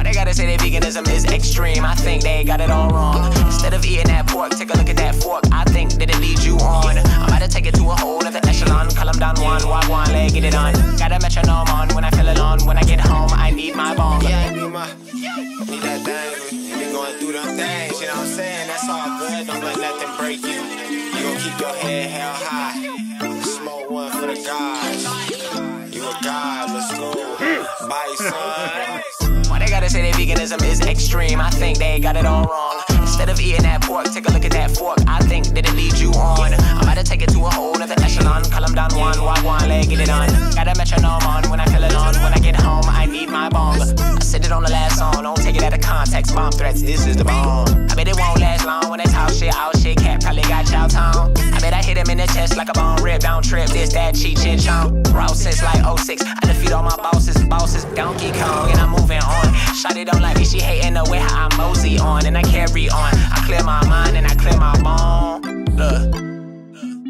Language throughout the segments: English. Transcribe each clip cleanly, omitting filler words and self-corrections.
Why they gotta say that veganism is extreme? I think they got it all wrong. Instead of eating that pork, take a look at that fork. I think that it leads you on. I'm about to take it to a whole other echelon. Call 'em down one, walk one, leg, get it on. Got a metronome on when I feel alone. When I get home, I need my bomb. Yeah, I need my, need that thing. You been going through them things, you know what I'm saying? That's all good, don't let nothing break you. You gon' keep your head held high. Smoke one for the guys. You a god, let's go. Bye, son. Why they gotta say that veganism is extreme? I think they got it all wrong. Instead of eating that pork, take a look at that fork. I think that it leads you on. I'm about to take it to a whole other echelon. Call 'em down one, walk one, leg, get it on. Got a metronome on when I feel alone. When I get home, I need my bomb. I said it on the last song, don't take it out of context. Bomb threats, this is the bomb. I bet it won't last long when they talk shit, all shit. Cat probably got chow town. I bet I hit him in the chest like a bone rip. Don't trip, this, that, cheat, chin, chomp. Raw since like 06. I defeat all my bosses, Donkey Kong, and I'm moving on. Shawty don't like me, she hating the way how I mosey on. And I carry on. I clear my mind and I clear my bone. Look,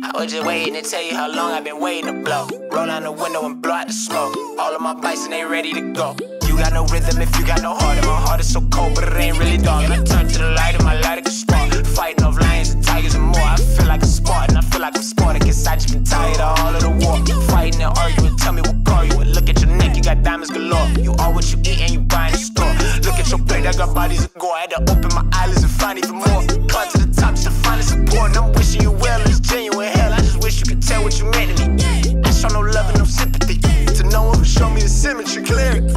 I was just waiting to tell you how long I've been waiting to blow. Roll out the window and blow out the smoke. All of my bites and they ready to go. You got no rhythm if you got no heart. And my heart is so cold, but it ain't really dark. And I turn to the light and my light is spark. Fighting off lions and tigers and more. I feel like a Spartan, I feel like I'm Spartacus. I just been tired of all of the war. Fighting and arguing, tell me what car you would. Look at your neck, you got diamonds galore. You are what you eat and you buy in the store. Look at your plate, I got bodies of gore. I had to open my eyelids and find even more. Climb to the top just to find the support. And I'm wishing you well, it's genuine hell. I just wish you could tell what you meant to me. I show no love and no sympathy. To no one who showed me the symmetry clear.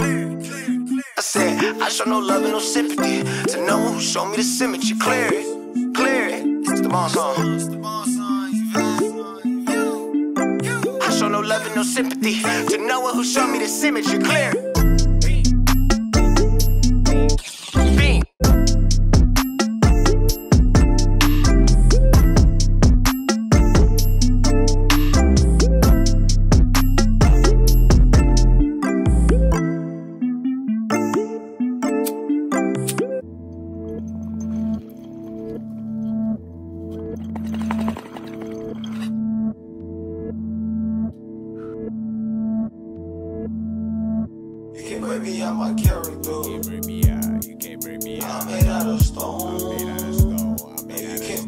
I said, I show no love and no sympathy to no one who showed me the symmetry. Clear it, clear it. It's the bomb song. I show no love and no sympathy to no one who showed me the symmetry. Clear it. I'm made out of stone. You can't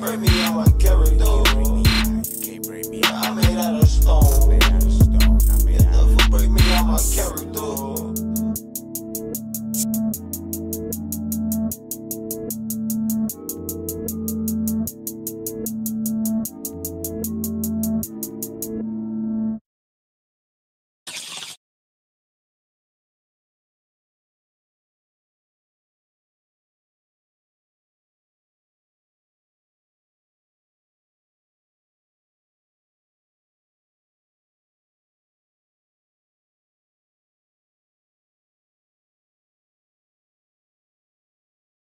break me out my character.